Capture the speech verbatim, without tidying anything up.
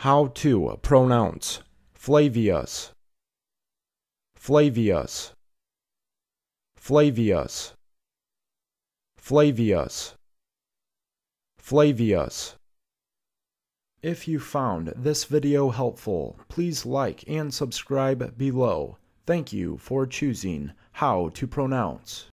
How to pronounce Flavius, Flavius, Flavius, Flavius, Flavius. If you found this video helpful, please like and subscribe below. Thank you for choosing How to Pronounce.